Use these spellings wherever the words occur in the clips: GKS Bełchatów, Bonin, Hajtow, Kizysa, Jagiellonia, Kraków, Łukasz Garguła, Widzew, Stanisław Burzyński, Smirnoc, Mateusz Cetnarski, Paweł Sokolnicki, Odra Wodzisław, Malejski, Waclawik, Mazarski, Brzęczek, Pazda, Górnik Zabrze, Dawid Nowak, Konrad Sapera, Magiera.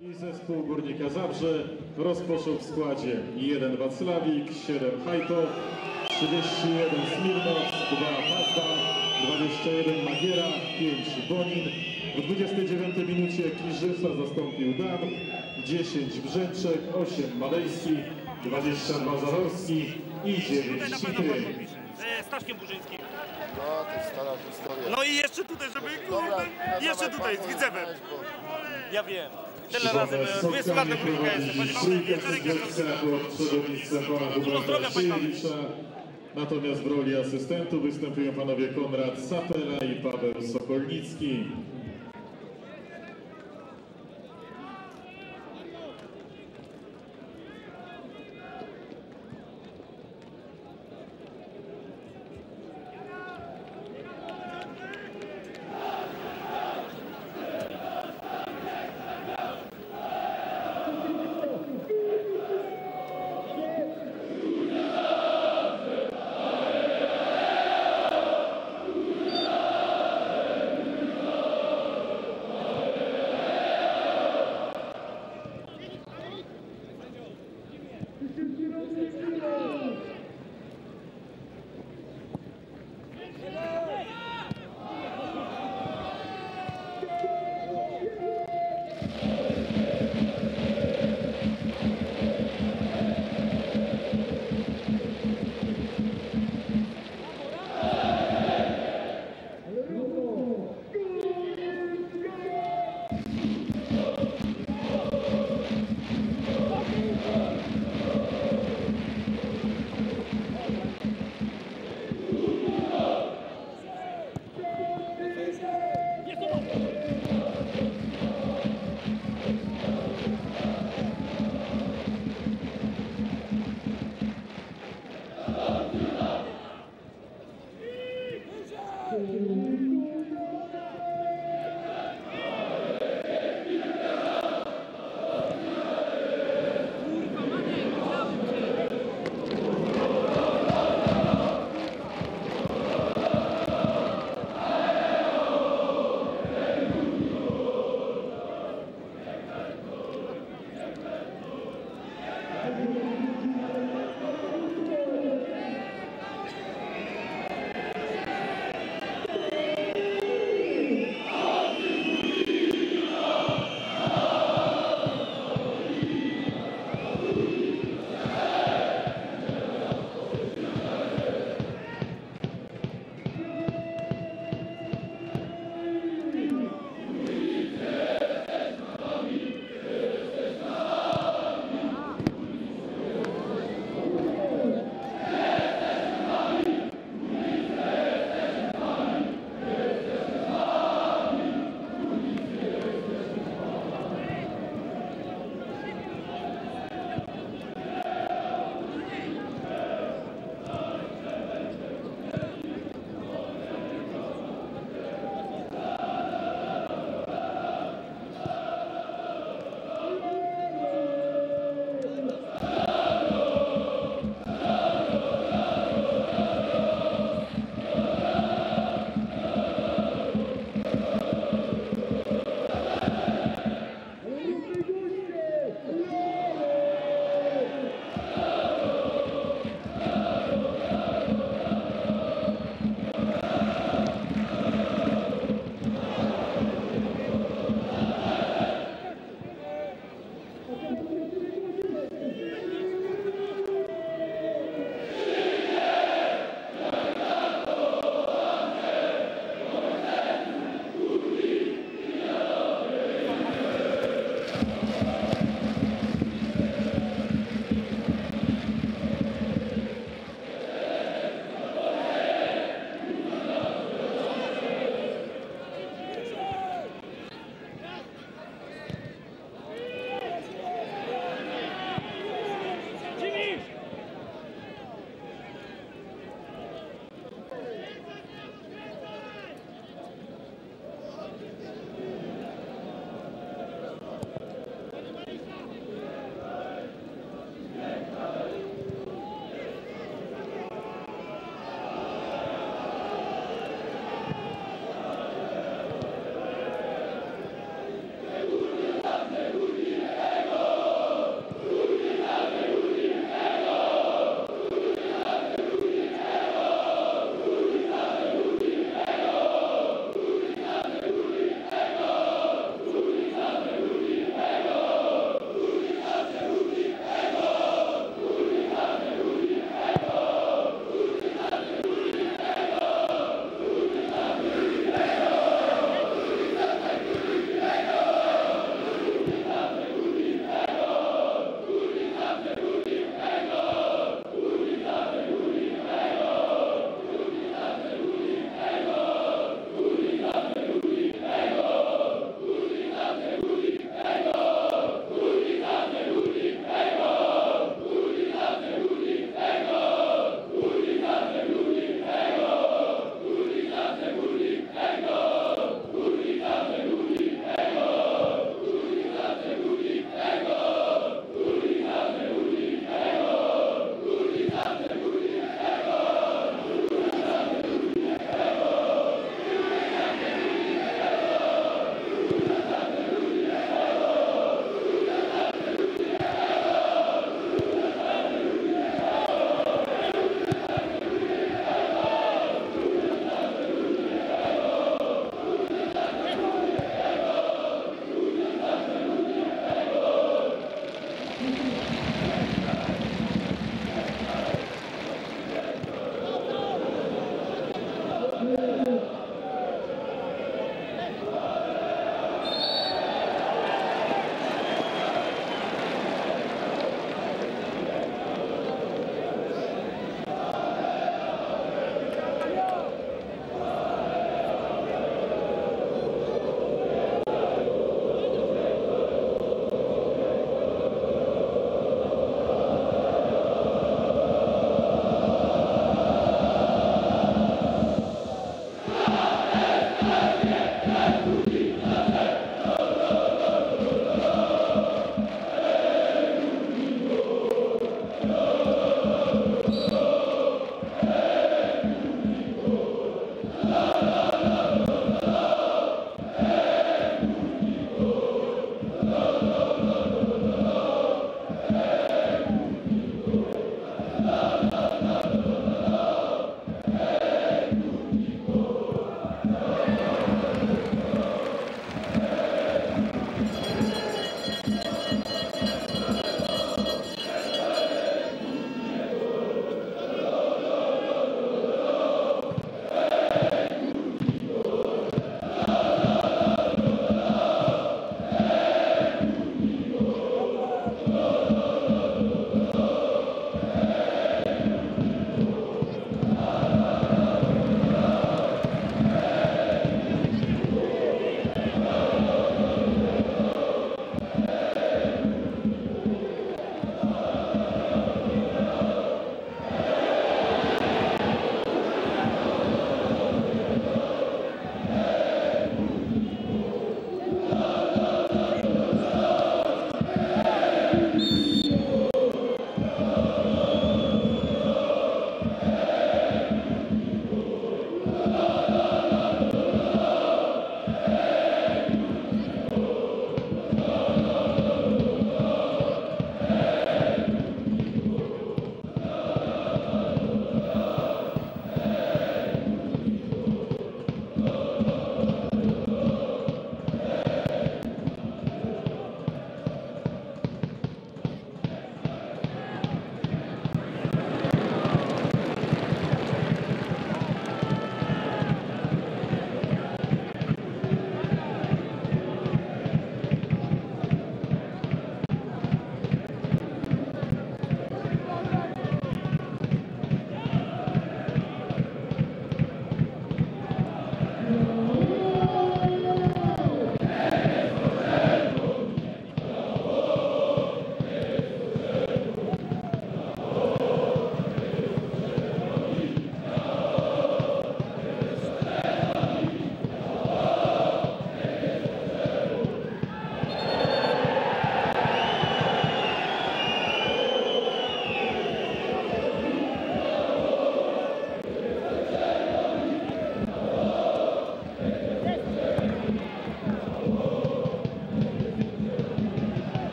I zespół Górnika Zabrze rozpoczął w składzie 1 Waclawik, 7 Hajtow, 31 Smirnoc, 2 Pazda, 21 Magiera, 5 Bonin. W 29 minucie Kizysa zastąpił Dan, 10 Brzęczek, 8 Malejski, 20 Mazarski i 9 Szity. Stanisławem Burzyńskim. No, to jest stara historia. No i jeszcze tutaj, żeby kurde, jeszcze tutaj z Widzewem. Ja wiem. Tyle razy byłem. 20 lat na Górnika jestem. Natomiast w roli asystentów występują panowie Konrad Sapera i Paweł Sokolnicki.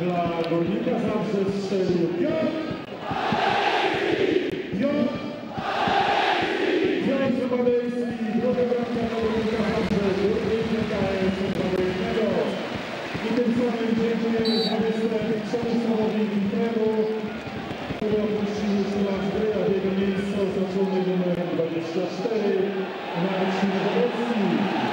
dla Górnika Zabrze strzelił Piotr Malejski, druga bramka dla Górnika Zabrze, Górnika Zabrze i tym samym dziękujemy za występ Stanisławowi Burzyńskiemu, który opuścił już nas gry, a w jego miejscu oznaczony numer 24 Marcin Wodzisław.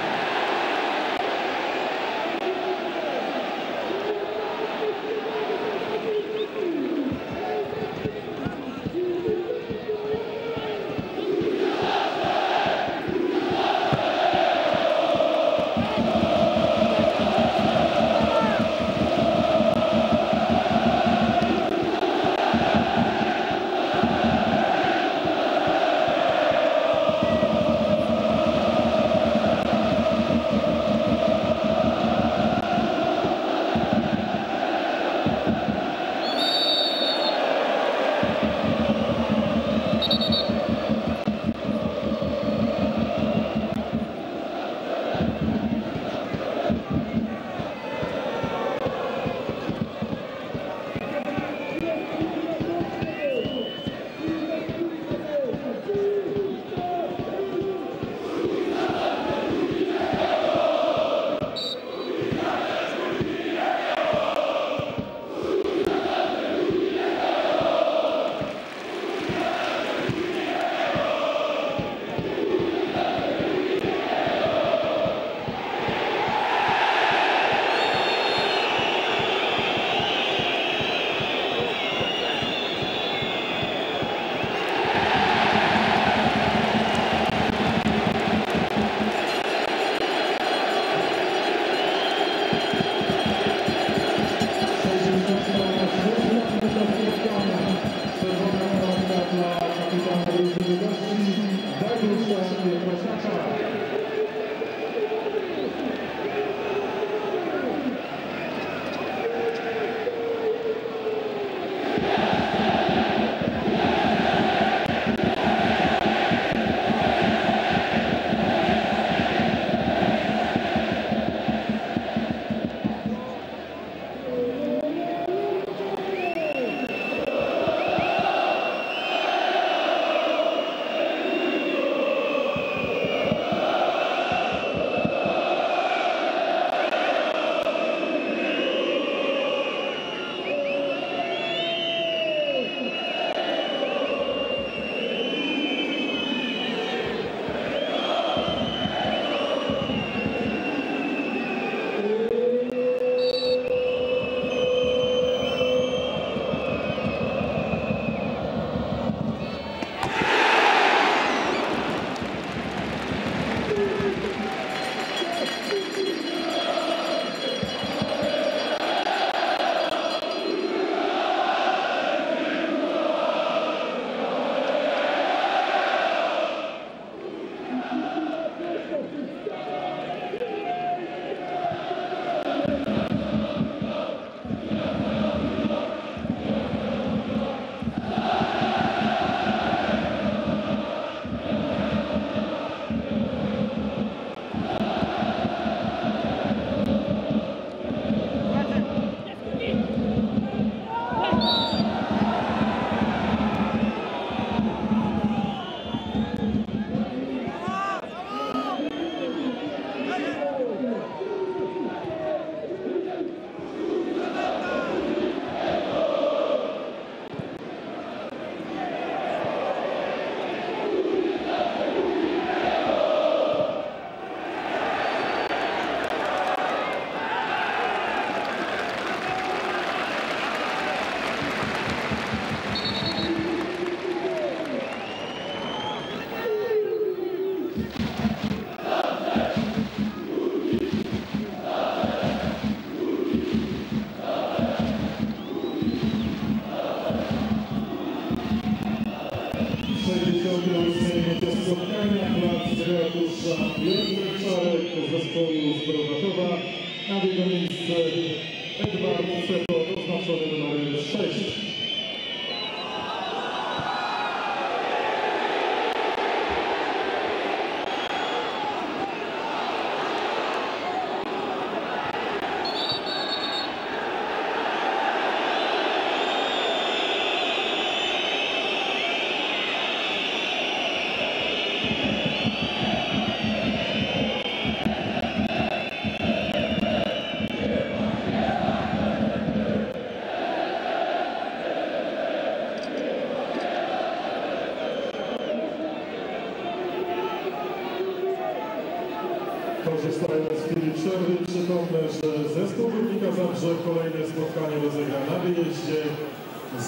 Przerwy przypomnę, że zespół Górnika Zabrze kolejne spotkanie rozegra na wyjeździe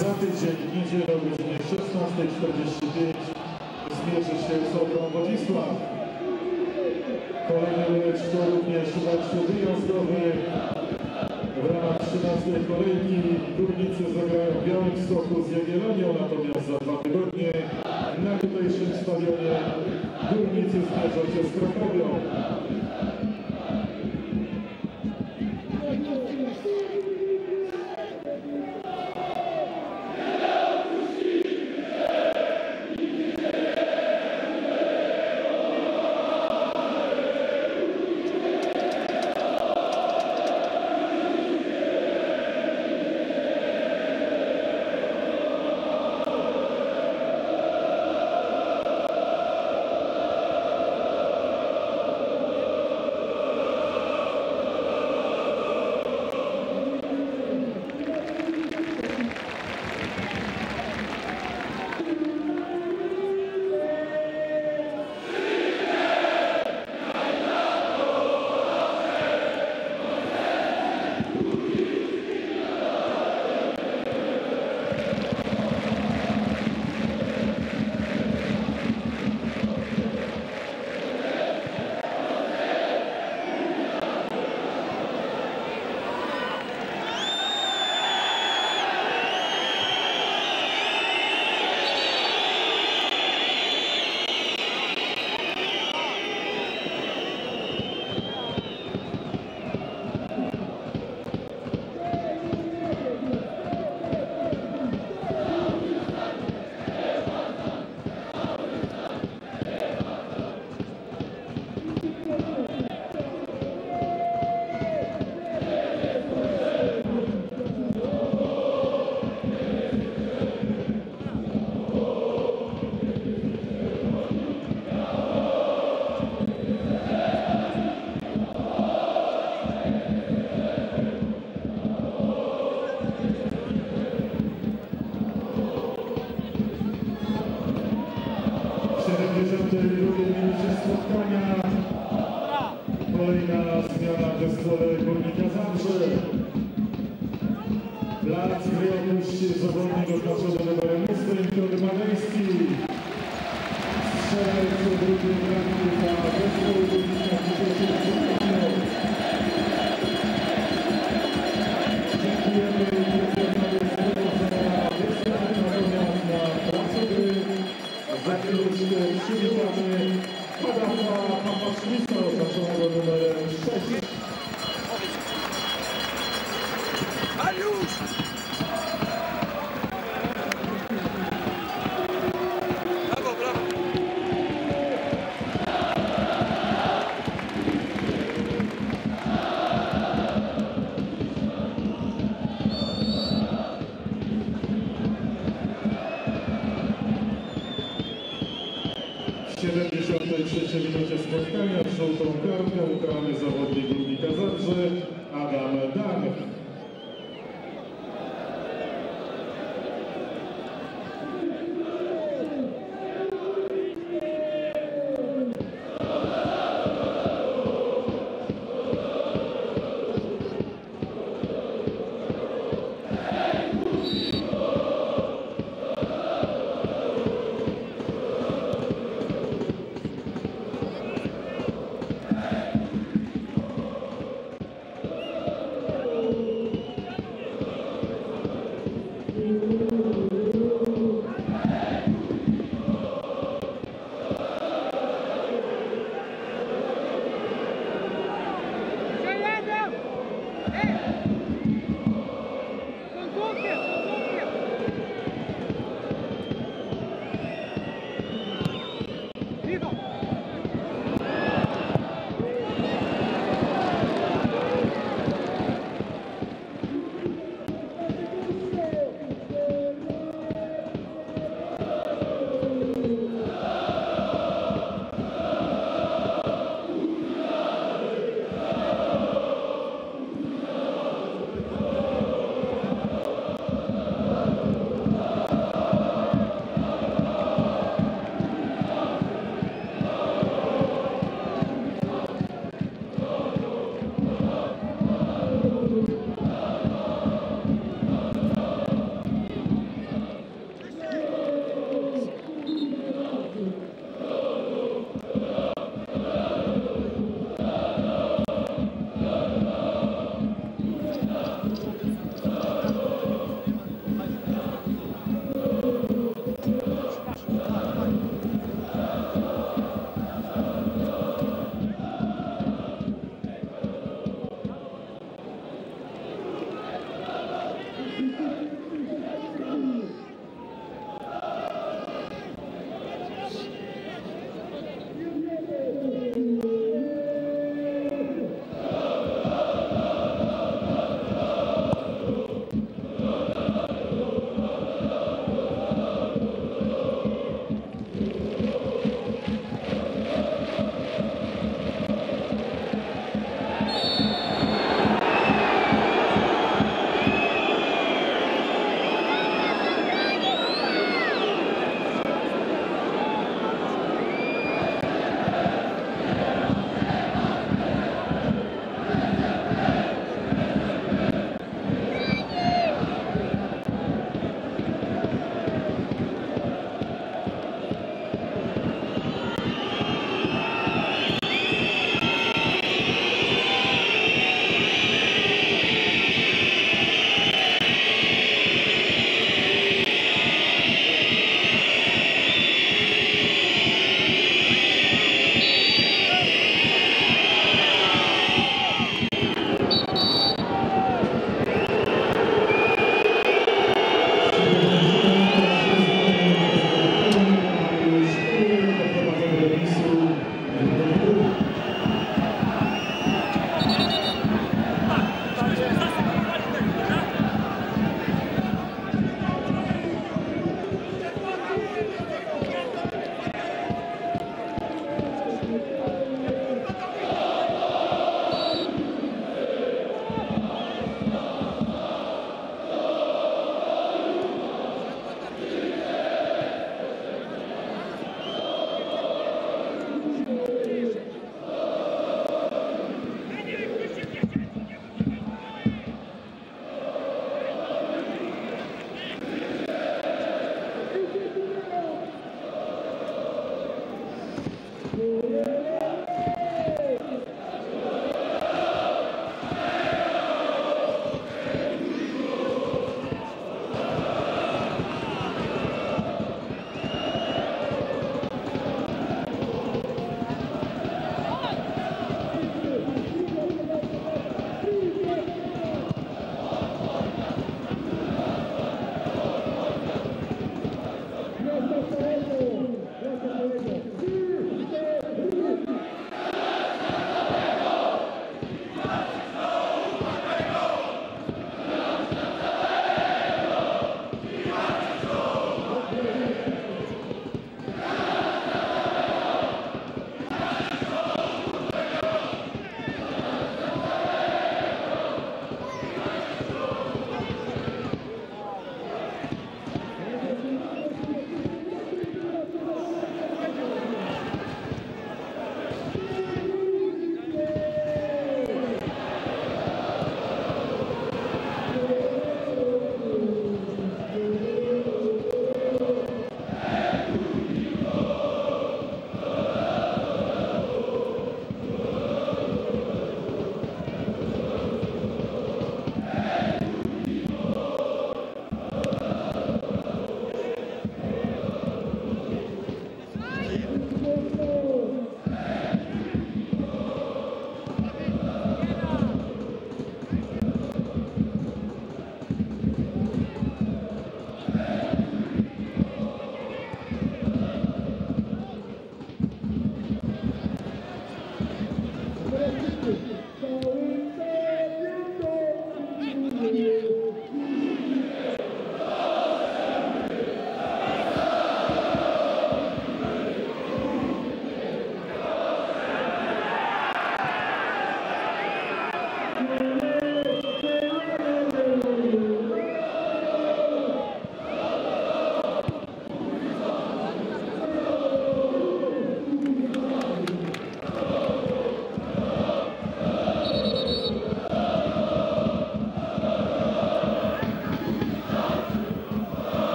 za tydzień, niedzielę o godzinie 16:45 zmierzy się z Odrą Wodzisław. Kolejny mecz to również mecz wyjazdowy w ramach 13 kolejki. Górnicy zagrają w Białymstoku z Jagiellonią, natomiast za 2 tygodnie na tutejszym stadionie Górnicy zmierzą się z Krakowią.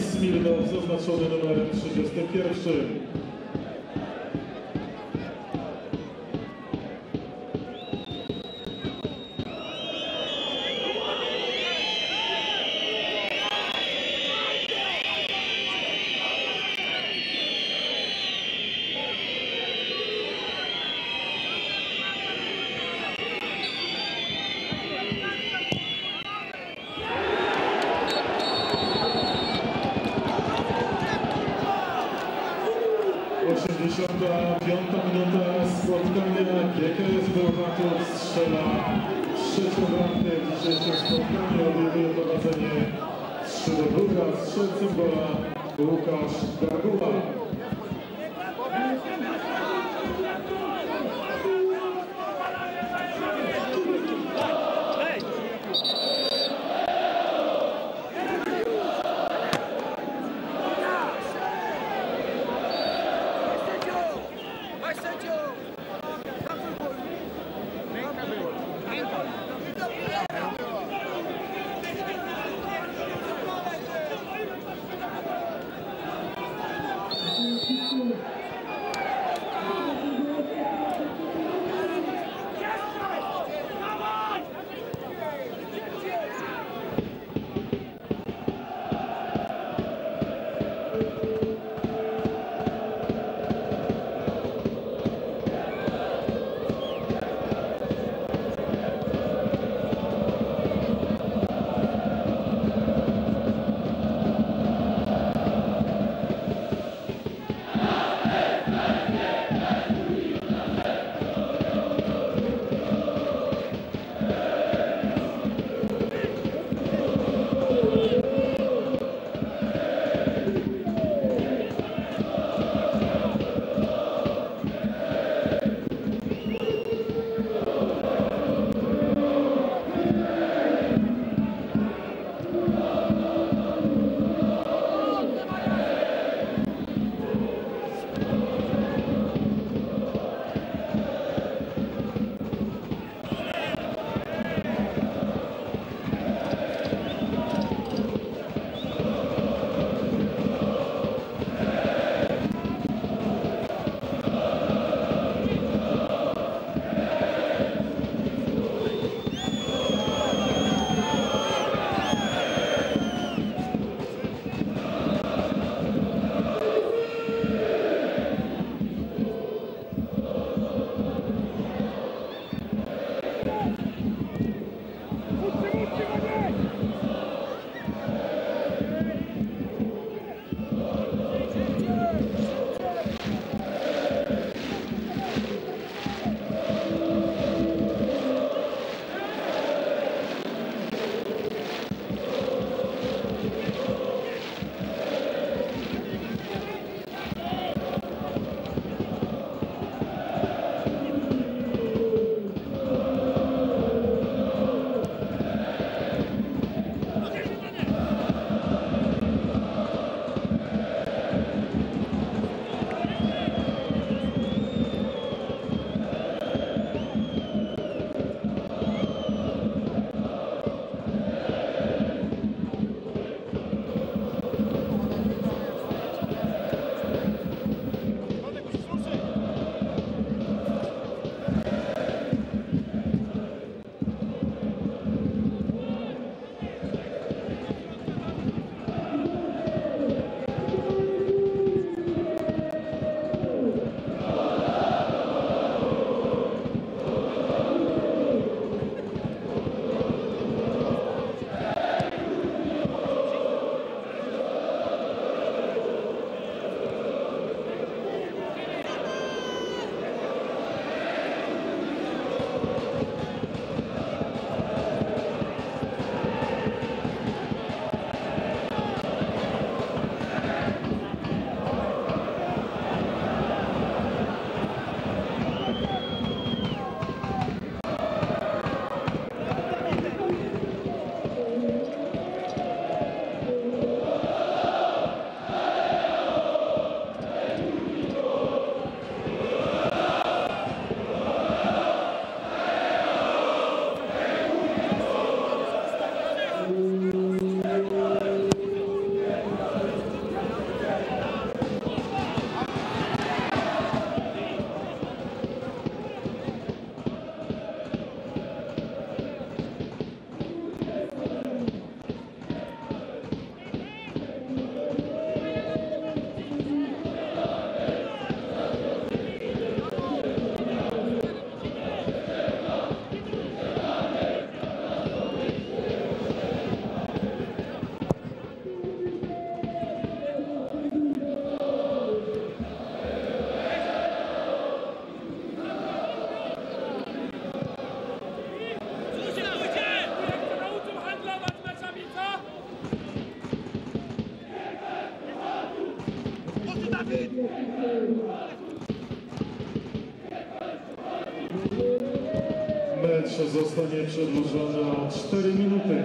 Smirnoc, zaznaczony numerem 31. 85. minuta spotkania. GKS Bełchatów strzela trzecią bramkę w dzisiejszym spotkaniu. Odjęli prowadzenie 3-2. Strzelcem gola Łukasz Garguła. Mecz zostanie przedłużony o 4 minuty.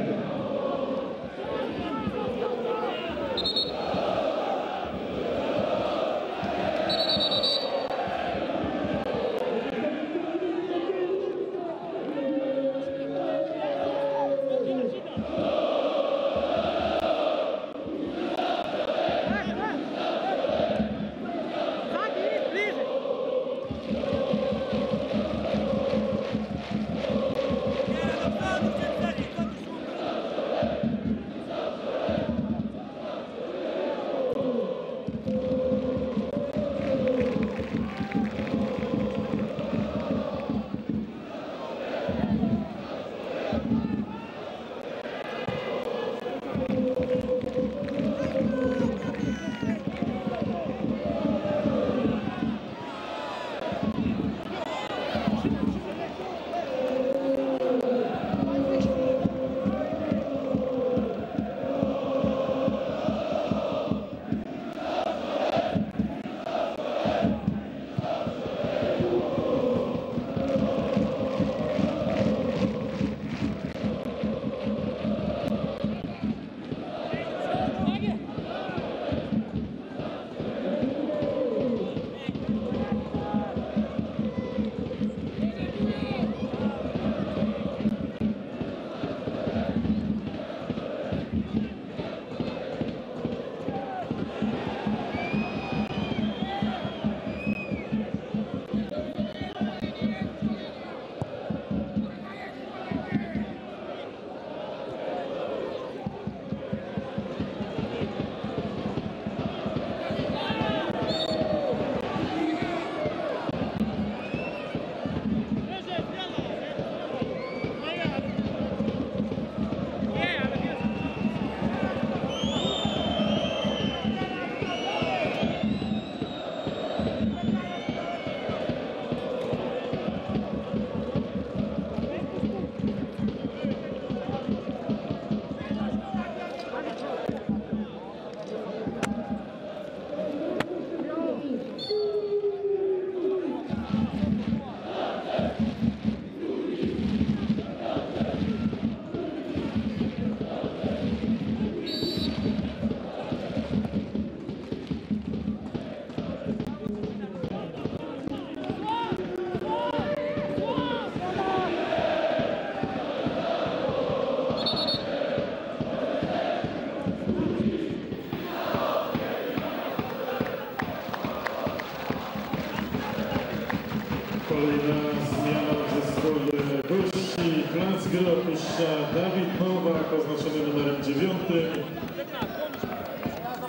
Dawid Nowak, oznaczony numerem 9,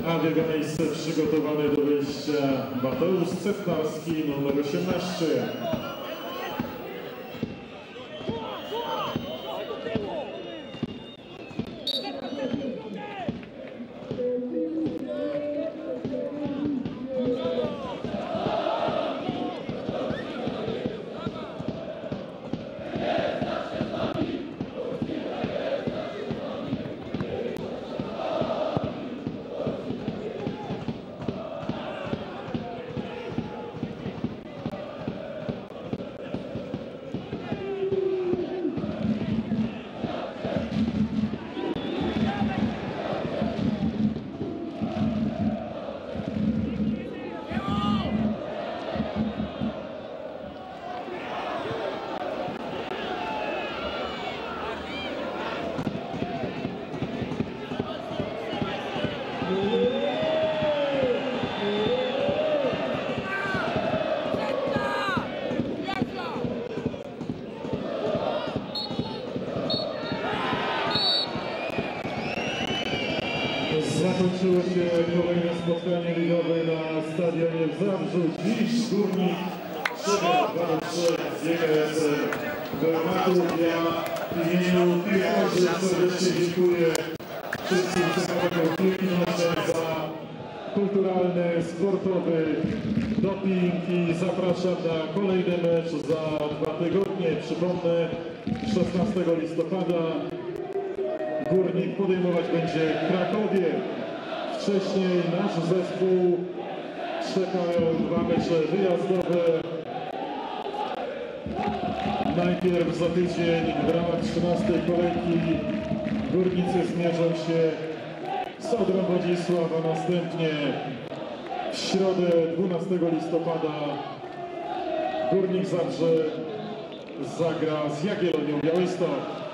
a biega miejsce przygotowany do wyjścia Mateusz Cetnarski, numer 18. Zakończyło się kolejne spotkanie ligowe na stadionie w Zabrzu. Dziś Górnik Zabrze biegając Gormaków. Ja w imieniu piłkarzy serdecznie dziękuję wszystkim przekazakom piłki za kulturalny, sportowy doping i zapraszam na kolejny mecz za 2 tygodnie. Przypomnę, 16 listopada Górnik podejmować będzie w Krakowie. Wcześniej nasz zespół czekają dwa mecze wyjazdowe. Najpierw za tydzień w ramach 13 kolejki górnicy zmierzą się z Odrą Wodzisław, a następnie w środę 12 listopada Górnik Zabrze zagra z Jagiellonią Białystok.